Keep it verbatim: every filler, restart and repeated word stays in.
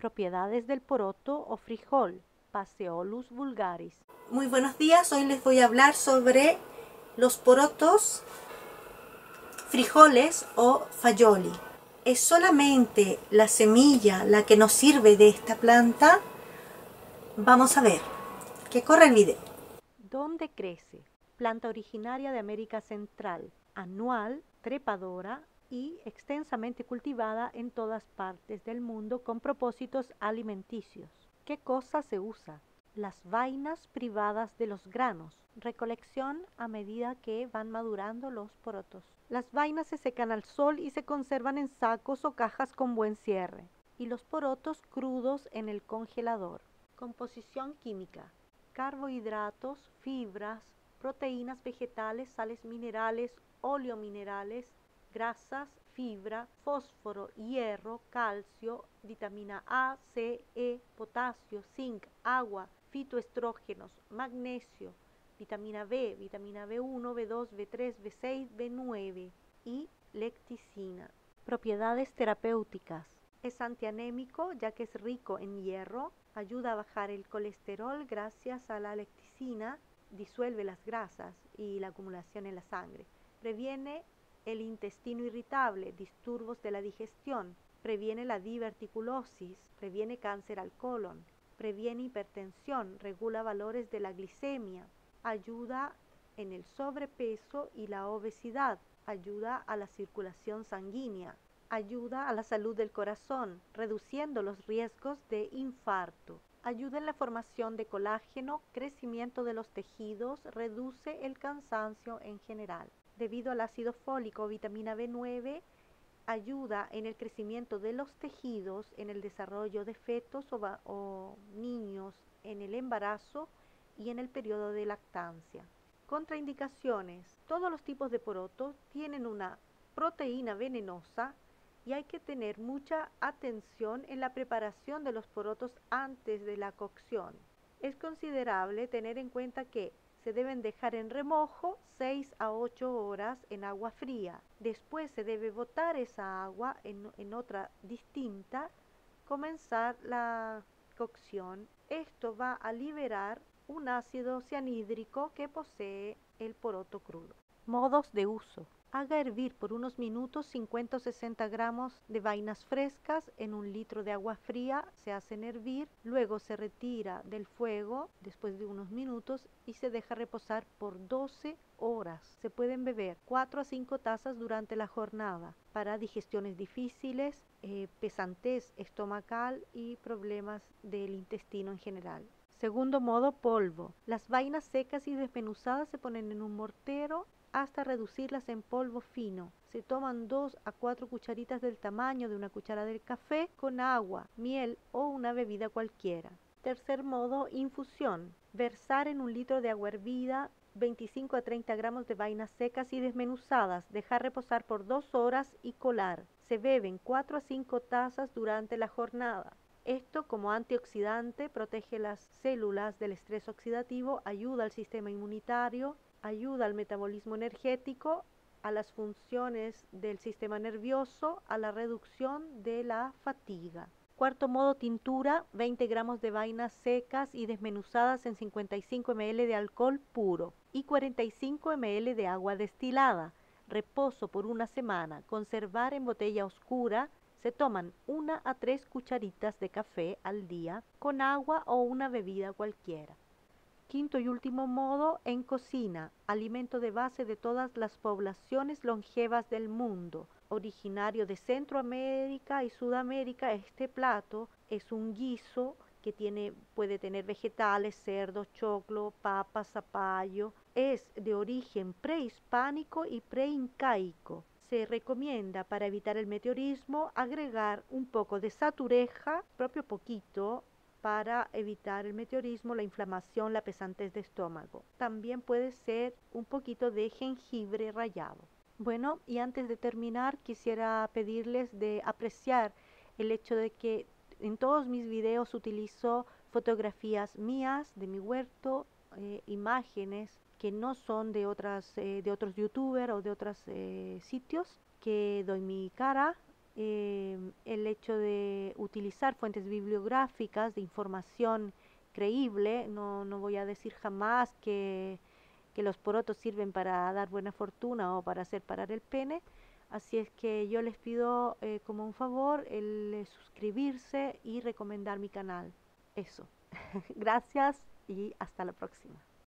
Propiedades del poroto o frijol, Phaseolus vulgaris. Muy buenos días, hoy les voy a hablar sobre los porotos, frijoles o fajoli. Es solamente la semilla la que nos sirve de esta planta. Vamos a ver, que corre el video. ¿Dónde crece? Planta originaria de América Central, anual, trepadora y extensamente cultivada en todas partes del mundo con propósitos alimenticios. ¿Qué cosa se usa? Las vainas privadas de los granos. Recolección a medida que van madurando los porotos. Las vainas se secan al sol y se conservan en sacos o cajas con buen cierre. Y los porotos crudos en el congelador. Composición química. Carbohidratos, fibras, proteínas vegetales, sales minerales, oleominerales, grasas, fibra, fósforo, hierro, calcio, vitamina A, C, E, potasio, zinc, agua, fitoestrógenos, magnesio, vitamina B, vitamina B uno, B dos, B tres, B seis, B nueve y lecticina. Propiedades terapéuticas. Es antianémico ya que es rico en hierro, ayuda a bajar el colesterol gracias a la lecticina, disuelve las grasas y la acumulación en la sangre, previene el intestino irritable, disturbios de la digestión, previene la diverticulosis, previene cáncer al colon, previene hipertensión, regula valores de la glicemia, ayuda en el sobrepeso y la obesidad, ayuda a la circulación sanguínea, ayuda a la salud del corazón, reduciendo los riesgos de infarto, ayuda en la formación de colágeno, crecimiento de los tejidos, reduce el cansancio en general. Debido al ácido fólico, vitamina B nueve ayuda en el crecimiento de los tejidos, en el desarrollo de fetos o, o niños, en el embarazo y en el periodo de lactancia. Contraindicaciones. Todos los tipos de porotos tienen una proteína venenosa y hay que tener mucha atención en la preparación de los porotos antes de la cocción. Es considerable tener en cuenta que se deben dejar en remojo seis a ocho horas en agua fría. Después se debe botar esa agua en, en otra distinta, comenzar la cocción. Esto va a liberar un ácido cianhídrico que posee el poroto crudo. Modos de uso. Haga hervir por unos minutos cincuenta o sesenta gramos de vainas frescas en un litro de agua fría, se hacen hervir, luego se retira del fuego después de unos minutos y se deja reposar por doce horas. Se pueden beber cuatro a cinco tazas durante la jornada para digestiones difíciles, eh, pesantez estomacal y problemas del intestino en general. Segundo modo, polvo. Las vainas secas y desmenuzadas se ponen en un mortero hasta reducirlas en polvo fino. Se toman dos a cuatro cucharitas del tamaño de una cuchara de café con agua, miel o una bebida cualquiera. Tercer modo, infusión. Versar en un litro de agua hervida veinticinco a treinta gramos de vainas secas y desmenuzadas, dejar reposar por dos horas y colar. Se beben cuatro a cinco tazas durante la jornada. Esto, como antioxidante, protege las células del estrés oxidativo, ayuda al sistema inmunitario, ayuda al metabolismo energético, a las funciones del sistema nervioso, a la reducción de la fatiga. Cuarto modo, tintura, veinte gramos de vainas secas y desmenuzadas en cincuenta y cinco mililitros de alcohol puro y cuarenta y cinco mililitros de agua destilada. Reposo por una semana, conservar en botella oscura. Se toman una a tres cucharitas de café al día con agua o una bebida cualquiera. Quinto y último modo, en cocina, alimento de base de todas las poblaciones longevas del mundo. Originario de Centroamérica y Sudamérica, este plato es un guiso que tiene, puede tener vegetales, cerdo, choclo, papa, zapallo. Es de origen prehispánico y preincaico. Se recomienda para evitar el meteorismo agregar un poco de satureja, propio poquito, para evitar el meteorismo, la inflamación, la pesantez de estómago. También puede ser un poquito de jengibre rallado. Bueno, y antes de terminar quisiera pedirles de apreciar el hecho de que en todos mis videos utilizo fotografías mías de mi huerto, eh, imágenes que no son de, otras, eh, de otros youtubers o de otros eh, sitios, que doy mi cara eh, el hecho de utilizar fuentes bibliográficas de información creíble. No, no voy a decir jamás que, que los porotos sirven para dar buena fortuna o para hacer parar el pene. Así es que yo les pido eh, como un favor el suscribirse y recomendar mi canal. Eso. Gracias y hasta la próxima.